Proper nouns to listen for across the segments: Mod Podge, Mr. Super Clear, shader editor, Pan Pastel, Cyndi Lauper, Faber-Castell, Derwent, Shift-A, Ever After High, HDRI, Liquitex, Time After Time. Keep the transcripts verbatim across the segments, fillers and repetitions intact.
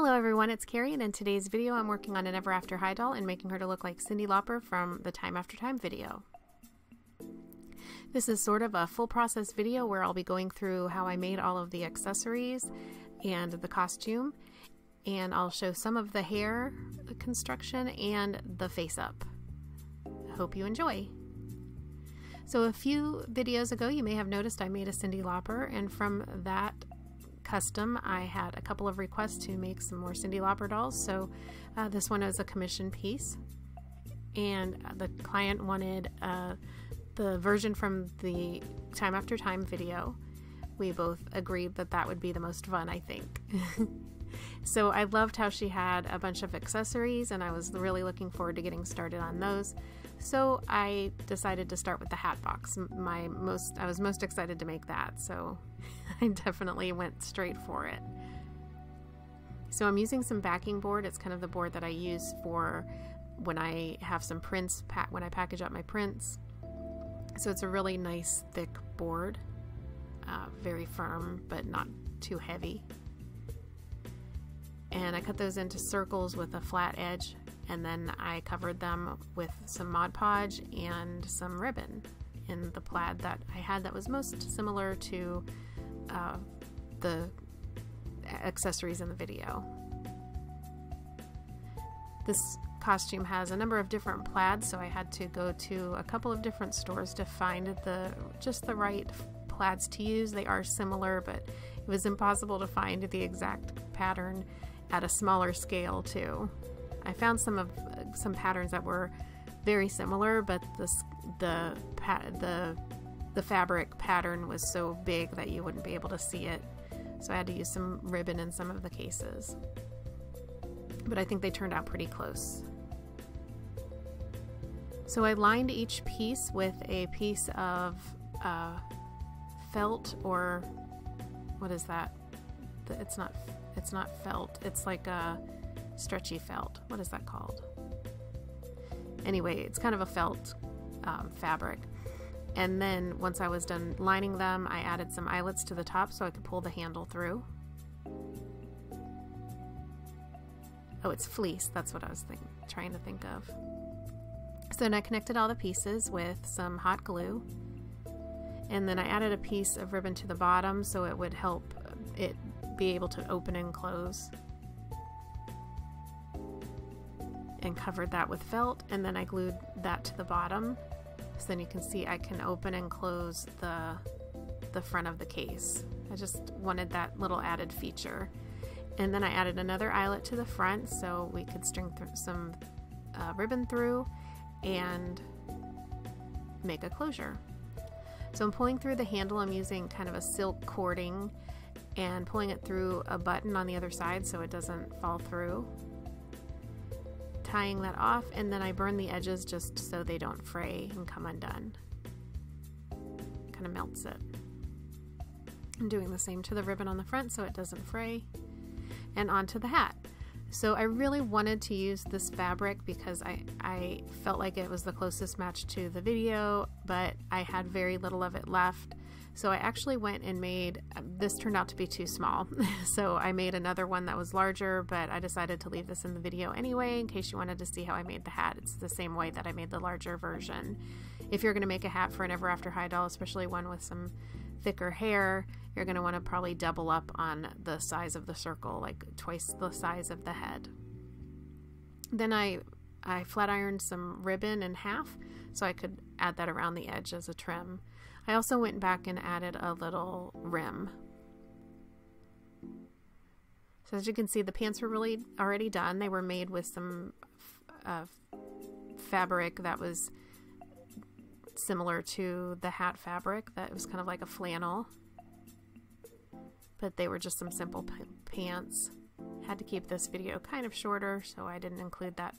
Hello everyone, it's Carrie, and in today's video I'm working on an Ever After High doll and making her to look like Cyndi Lauper from the Time After Time video. This is sort of a full process video where I'll be going through how I made all of the accessories and the costume, and I'll show some of the hair construction and the face up. Hope you enjoy! So a few videos ago you may have noticed I made a Cyndi Lauper, and from that custom, I had a couple of requests to make some more Cyndi Lauper dolls, so uh, this one is a commission piece, and the client wanted uh, the version from the Time After Time video. We both agreed that that would be the most fun, I think. So I loved how she had a bunch of accessories, and I was really looking forward to getting started on those. So I decided to start with the hat box. My most, I was most excited to make that, so I definitely went straight for it. So I'm using some backing board. It's kind of the board that I use for when I have some prints, when I package up my prints. So it's a really nice thick board, uh, very firm but not too heavy. And I cut those into circles with a flat edge, and then I covered them with some Mod Podge and some ribbon in the plaid that I had that was most similar to uh, the accessories in the video. This costume has a number of different plaids, so I had to go to a couple of different stores to find the just the right plaids to use. They are similar, but it was impossible to find the exact pattern at a smaller scale too. I found some of uh, some patterns that were very similar, but the the the the fabric pattern was so big that you wouldn't be able to see it. So I had to use some ribbon in some of the cases. But I think they turned out pretty close. So I lined each piece with a piece of uh, felt, or what is that? It's not. It's not felt. It's like a stretchy felt. What is that called? Anyway, it's kind of a felt um, fabric. And then once I was done lining them, I added some eyelets to the top so I could pull the handle through. Oh, it's fleece. That's what I was think trying to think of. So then I connected all the pieces with some hot glue. And then I added a piece of ribbon to the bottom so it would help it be able to open and close. And covered that with felt, and then I glued that to the bottom, so then you can see I can open and close the the front of the case. I just wanted that little added feature. And then I added another eyelet to the front so we could string some uh, ribbon through and make a closure. So I'm pulling through the handle. I'm using kind of a silk cording and pulling it through a button on the other side so it doesn't fall through. Tying that off, and then I burn the edges just so they don't fray and come undone. Kind of melts it. I'm doing the same to the ribbon on the front so it doesn't fray, and onto the hat. So I really wanted to use this fabric because I, I felt like it was the closest match to the video, but I had very little of it left. So I actually went and made, this turned out to be too small, so I made another one that was larger, but I decided to leave this in the video anyway in case you wanted to see how I made the hat. It's the same way that I made the larger version. If you're going to make a hat for an Ever After High doll, especially one with some thicker hair, you're going to want to probably double up on the size of the circle, like twice the size of the head. Then I, I flat ironed some ribbon in half so I could add that around the edge as a trim. I also went back and added a little rim. So as you can see, the pants were really already done. They were made with some uh, fabric that was similar to the hat fabric. That was kind of like a flannel, but they were just some simple pants. Had to keep this video kind of shorter, so I didn't include that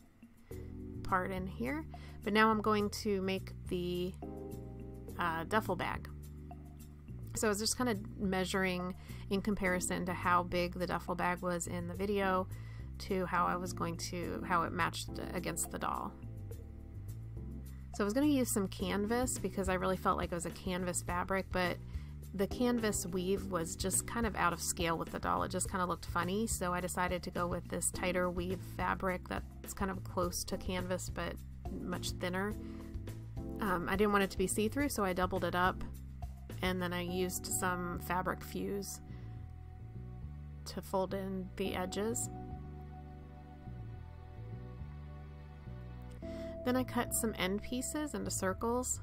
part in here. But now I'm going to make the Uh, duffel bag. So I was just kind of measuring in comparison to how big the duffel bag was in the video to how I was going to, how it matched against the doll. So I was going to use some canvas because I really felt like it was a canvas fabric, but the canvas weave was just kind of out of scale with the doll. It just kind of looked funny, so I decided to go with this tighter weave fabric that's kind of close to canvas but much thinner. Um, I didn't want it to be see-through, so I doubled it up, and then I used some fabric fuse to fold in the edges. Then I cut some end pieces into circles,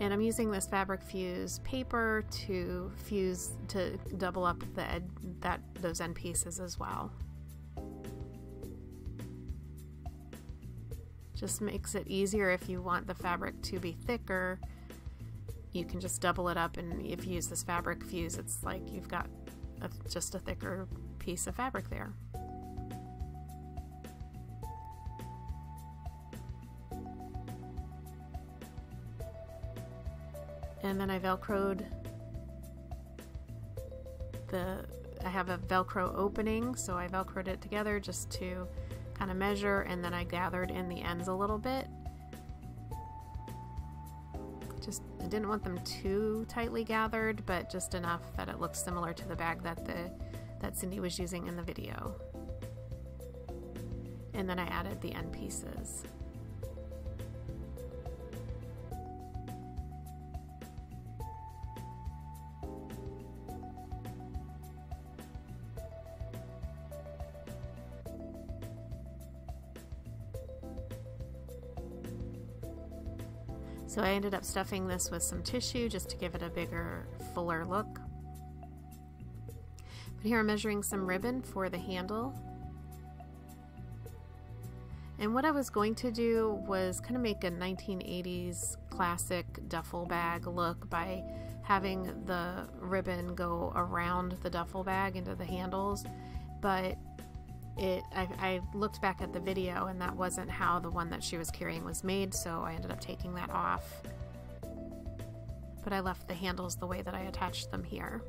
and I'm using this fabric fuse paper to fuse to double up the ed that those end pieces as well. Just makes it easier if you want the fabric to be thicker. You can just double it up, and if you use this fabric fuse, it's like you've got a, just a thicker piece of fabric there. And then I velcroed the, I have a velcro opening, so I velcroed it together just to kind of measure, and then I gathered in the ends a little bit. Just, I didn't want them too tightly gathered, but just enough that it looks similar to the bag that the that Cyndi was using in the video. And then I added the end pieces. So I ended up stuffing this with some tissue just to give it a bigger, fuller look. But here I'm measuring some ribbon for the handle. And what I was going to do was kind of make a nineteen eighties classic duffel bag look by having the ribbon go around the duffel bag into the handles, but It, I, I looked back at the video, and that wasn't how the one that she was carrying was made, so I ended up taking that off. But I left the handles the way that I attached them here.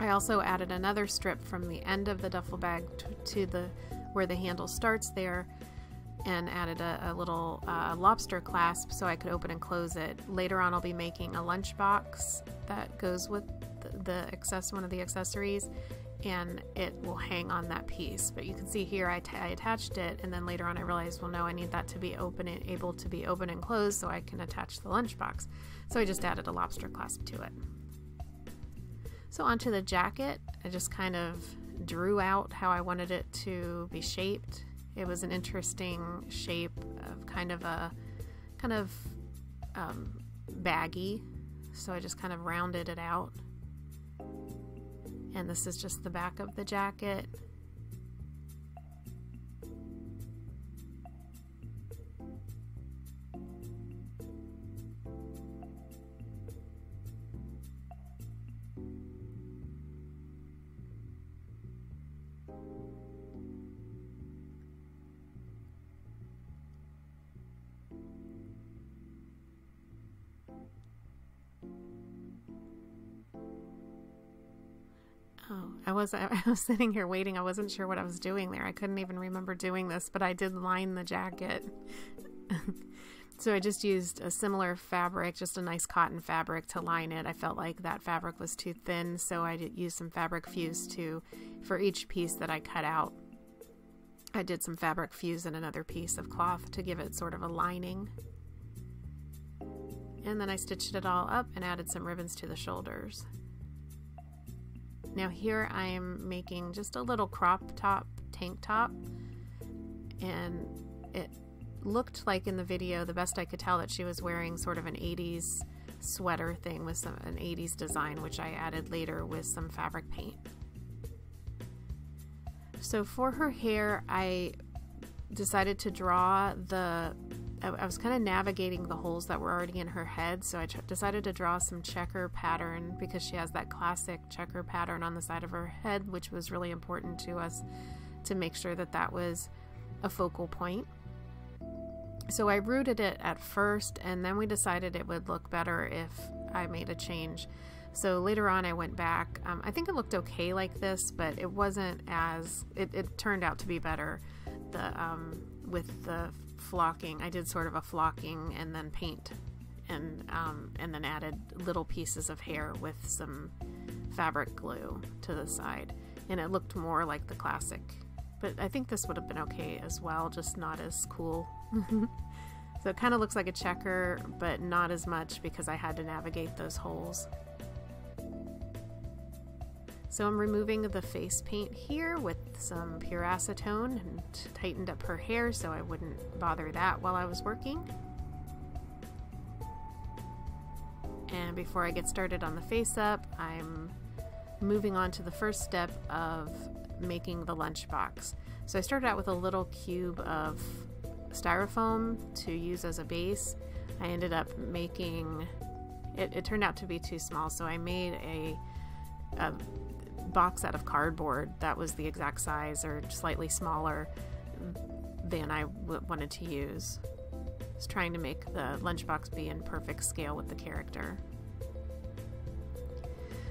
I also added another strip from the end of the duffel bag to, to the where the handle starts there, and added a, a little uh, lobster clasp so I could open and close it. Later on, I'll be making a lunchbox that goes with the, the access, one of the accessories, and it will hang on that piece. But you can see here I, I attached it, and then later on I realized, well, no, I need that to be open and able to be open and closed so I can attach the lunchbox. So I just added a lobster clasp to it. So onto the jacket, I just kind of drew out how I wanted it to be shaped. It was an interesting shape of kind of a kind of um, baggy, so I just kind of rounded it out. And this is just the back of the jacket. Oh, I was I was sitting here waiting. I wasn't sure what I was doing there. I couldn't even remember doing this, but I did line the jacket. So I just used a similar fabric, just a nice cotton fabric to line it. I felt like that fabric was too thin, so I did use some fabric fuse to, for each piece that I cut out. I did some fabric fuse and another piece of cloth to give it sort of a lining. And then I stitched it all up and added some ribbons to the shoulders. Now here I'm making just a little crop top, tank top, and it looked like in the video, the best I could tell, that she was wearing sort of an eighties sweater thing with some, an eighties design, which I added later with some fabric paint. So for her hair, I decided to draw the, I, I was kind of navigating the holes that were already in her head, so I decided to draw some checker pattern because she has that classic checker pattern on the side of her head, which was really important to us to make sure that that was a focal point. So I rooted it at first, and then we decided it would look better if I made a change. So later on I went back. Um, I think it looked okay like this, but it wasn't as, it, it turned out to be better the, um, with the flocking. I did sort of a flocking and then paint and um, and then added little pieces of hair with some fabric glue to the side, and it looked more like the classic. But I think this would have been okay as well, just not as cool. So it kind of looks like a checker, but not as much because I had to navigate those holes. So I'm removing the face paint here with some pure acetone, and tightened up her hair so I wouldn't bother that while I was working. And before I get started on the face up, I'm moving on to the first step of making the lunchbox. So I started out with a little cube of styrofoam to use as a base. I ended up making, it, it turned out to be too small, so I made a a box out of cardboard that was the exact size or slightly smaller than I w wanted to use. I was trying to make the lunchbox be in perfect scale with the character.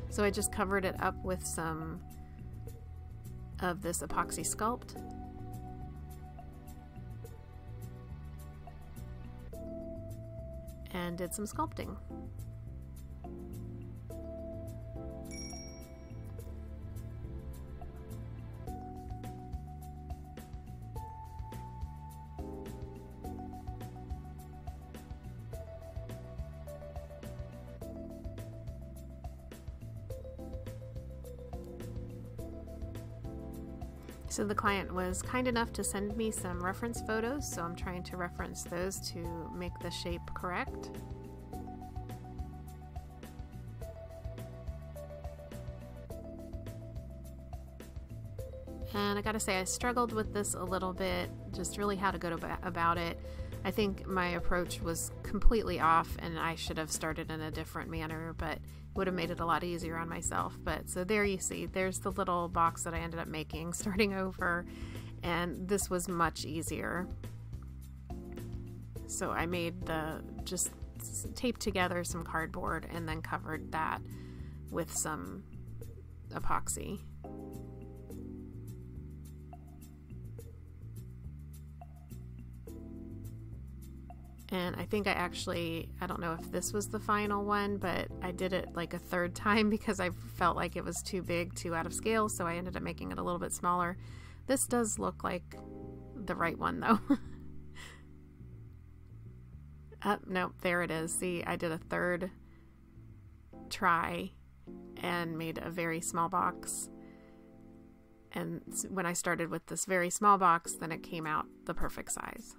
So I just covered it up with some of this epoxy sculpt. And did some sculpting. So the client was kind enough to send me some reference photos, so I'm trying to reference those to make the shape correct. And I gotta say, I struggled with this a little bit, just really how to go about it. I think my approach was completely off and I should have started in a different manner, but would have made it a lot easier on myself. But so there you see, there's the little box that I ended up making starting over, and this was much easier. So I made the, just taped together some cardboard and then covered that with some epoxy. And I think I actually, I don't know if this was the final one, but I did it like a third time because I felt like it was too big, too out of scale, so I ended up making it a little bit smaller. This does look like the right one though. Oh, nope, there it is. See, I did a third try and made a very small box. And when I started with this very small box, then it came out the perfect size.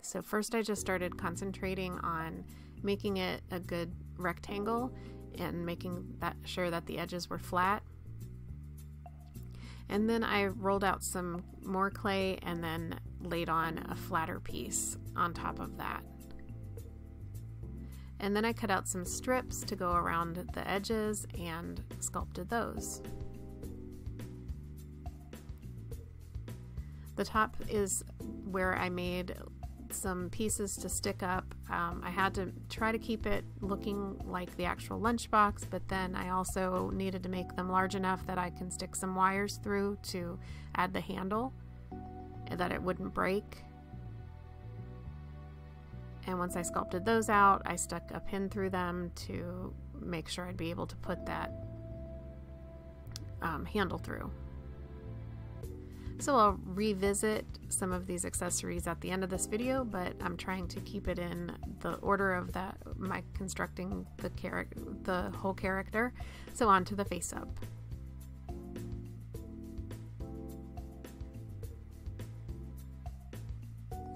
So first I just started concentrating on making it a good rectangle and making that sure that the edges were flat. And then I rolled out some more clay and then laid on a flatter piece on top of that. And then I cut out some strips to go around the edges and sculpted those. The top is where I made some pieces to stick up. Um, I had to try to keep it looking like the actual lunchbox, but then I also needed to make them large enough that I can stick some wires through to add the handle and that it wouldn't break. And once I sculpted those out, I stuck a pin through them to make sure I'd be able to put that um, handle through. So I'll revisit some of these accessories at the end of this video, but I'm trying to keep it in the order of that my constructing the character, the whole character. So on to the face up.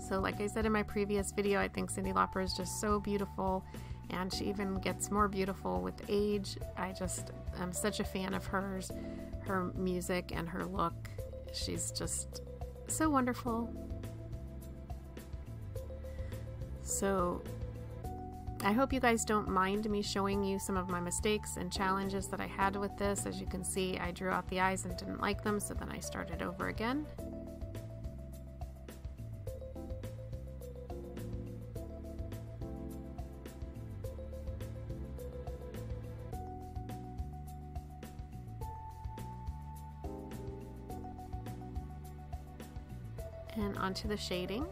So like I said in my previous video, I think Cyndi Lauper is just so beautiful, and she even gets more beautiful with age. I just am such a fan of hers, her music and her look. She's just so wonderful. So I hope you guys don't mind me showing you some of my mistakes and challenges that I had with this. As you can see, I drew out the eyes and didn't like them, so then I started over again. pen onto the shading.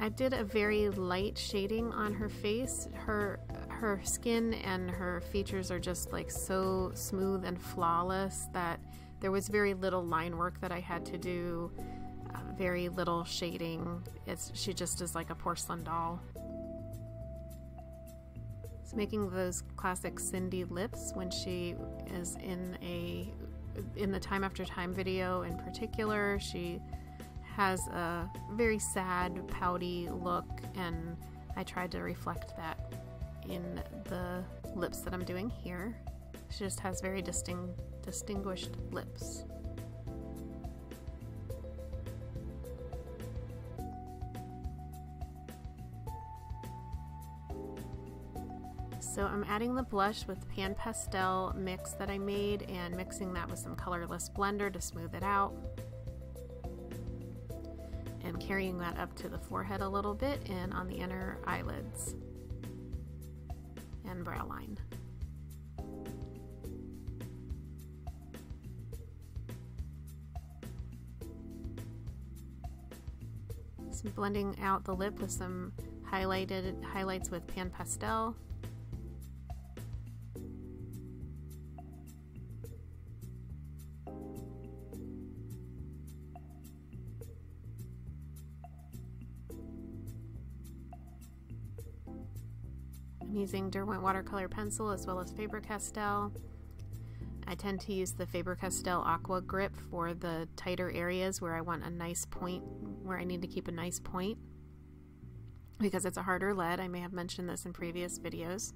I did a very light shading on her face. Her her skin and her features are just like so smooth and flawless that there was very little line work that I had to do, uh, very little shading. It's, she just is like a porcelain doll. So making those classic Cyndi lips when she is in a in the Time After Time video in particular, she has a very sad, pouty look, and I tried to reflect that in the lips that I'm doing here. She just has very distinct, distinguished lips. So I'm adding the blush with Pan Pastel mix that I made and mixing that with some colorless blender to smooth it out. And carrying that up to the forehead a little bit and on the inner eyelids and brow line. So blending out the lip with some highlighted highlights with Pan Pastel. I'm using Derwent watercolor pencil as well as Faber-Castell. I tend to use the Faber-Castell Aqua Grip for the tighter areas where I want a nice point, where I need to keep a nice point, because it's a harder lead. I may have mentioned this in previous videos.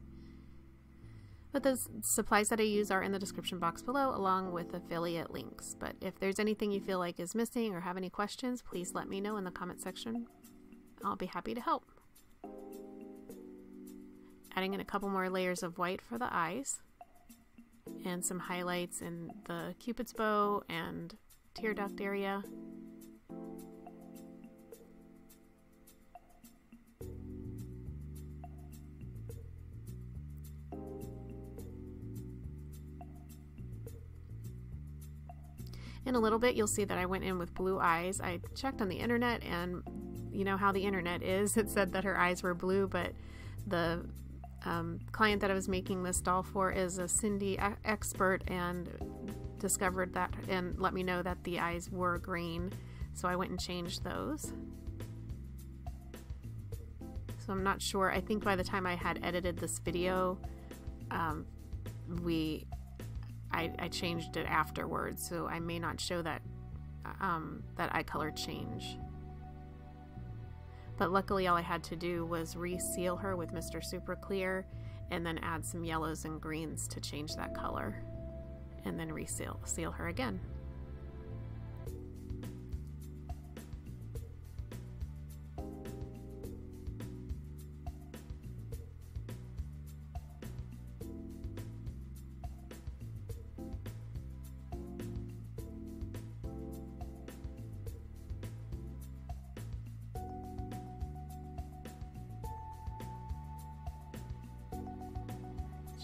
But the supplies that I use are in the description box below, along with affiliate links. But if there's anything you feel like is missing or have any questions, please let me know in the comment section. I'll be happy to help. Adding in a couple more layers of white for the eyes and some highlights in the Cupid's bow and tear duct area. In a little bit, you'll see that I went in with blue eyes. I checked on the internet, and you know how the internet is. It said that her eyes were blue, but the Um, client that I was making this doll for is a Cyndi expert and discovered that and let me know that the eyes were green, so I went and changed those. So I'm not sure, I think by the time I had edited this video, um, we I, I changed it afterwards, so I may not show that um, that eye color change. But luckily all I had to do was reseal her with Mister Super Clear and then add some yellows and greens to change that color and then reseal seal her again.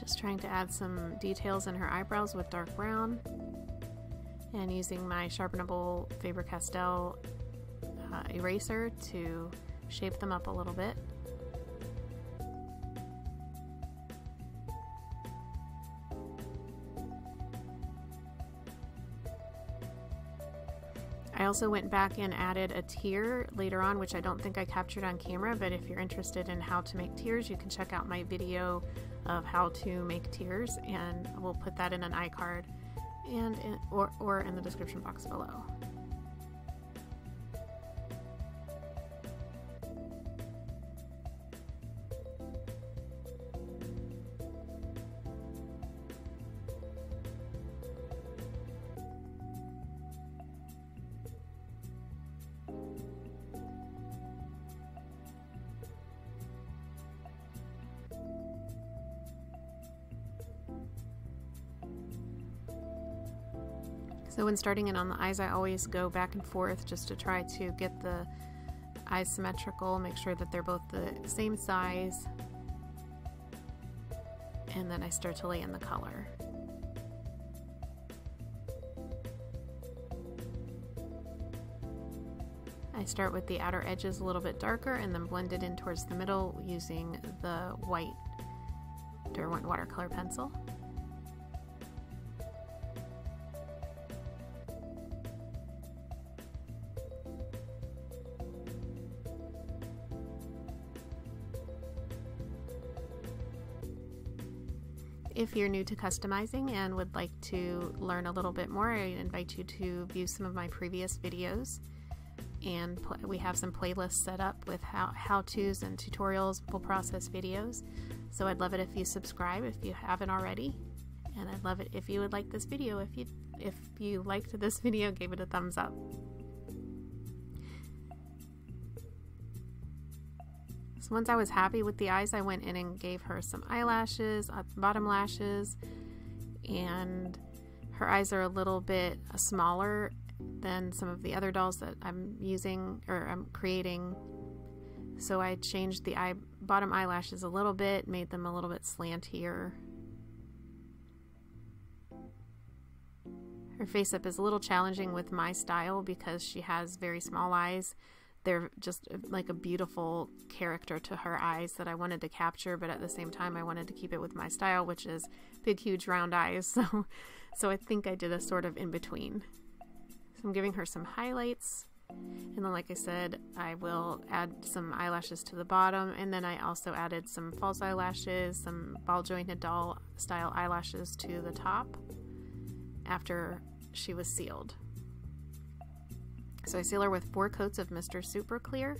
Just trying to add some details in her eyebrows with dark brown and using my sharpenable Faber-Castell uh, eraser to shape them up a little bit. I also went back and added a tear later on, which I don't think I captured on camera, but if you're interested in how to make tears, you can check out my video of how to make tears, and we'll put that in an iCard and in, or, or in the description box below. So when starting in on the eyes, I always go back and forth just to try to get the eyes symmetrical, make sure that they're both the same size, and then I start to lay in the color. I start with the outer edges a little bit darker and then blend it in towards the middle using the white Derwent watercolor pencil. If you're new to customizing and would like to learn a little bit more, I invite you to view some of my previous videos. And we have some playlists set up with how, how-tos and tutorials, full process videos. So I'd love it if you subscribe if you haven't already. And I'd love it if you would like this video. If you, if you liked this video, give it a thumbs up. Once I was happy with the eyes, I went in and gave her some eyelashes, bottom lashes, and her eyes are a little bit smaller than some of the other dolls that I'm using or I'm creating. So I changed the eye, bottom eyelashes a little bit, made them a little bit slantier. Her face up is a little challenging with my style because she has very small eyes. They're just like a beautiful character to her eyes that I wanted to capture, but at the same time I wanted to keep it with my style, which is big, huge, round eyes. So, so I think I did a sort of in-between. So I'm giving her some highlights, and then like I said, I will add some eyelashes to the bottom, and then I also added some false eyelashes, some ball-jointed doll style eyelashes to the top after she was sealed. So I seal her with four coats of Mister Super Clear,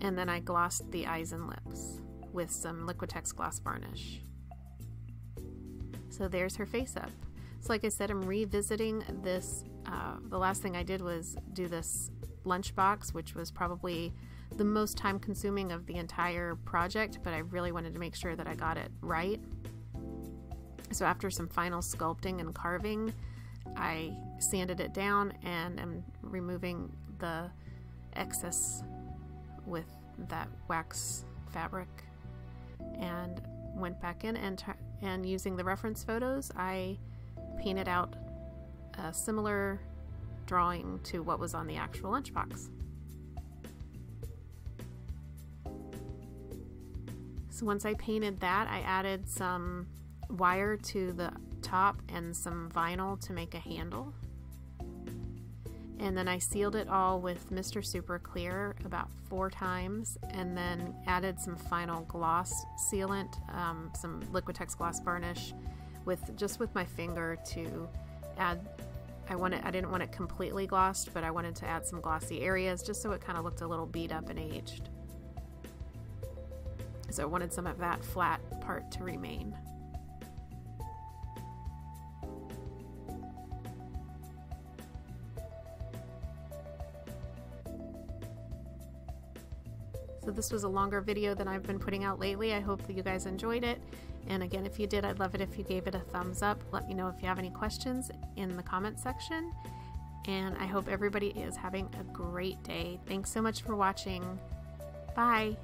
and then I glossed the eyes and lips with some Liquitex gloss varnish. So there's her face up. So like I said, I'm revisiting this. Uh, the last thing I did was do this lunchbox, which was probably the most time consuming of the entire project, but I really wanted to make sure that I got it right. So after some final sculpting and carving, I sanded it down and am removing the excess with that wax fabric, and went back in and, and using the reference photos, I painted out a similar drawing to what was on the actual lunchbox. So once I painted that, I added some wire to the top and some vinyl to make a handle, and then I sealed it all with Mister Super Clear about four times, and then added some final gloss sealant, um, some Liquitex gloss varnish, with just with my finger to add. I wanted, I didn't want it completely glossed, but I wanted to add some glossy areas just so it kind of looked a little beat up and aged. So I wanted some of that flat part to remain. So this was a longer video than I've been putting out lately. I hope that you guys enjoyed it. And again, if you did, I'd love it if you gave it a thumbs up. Let me know if you have any questions in the comment section. And I hope everybody is having a great day. Thanks so much for watching. Bye.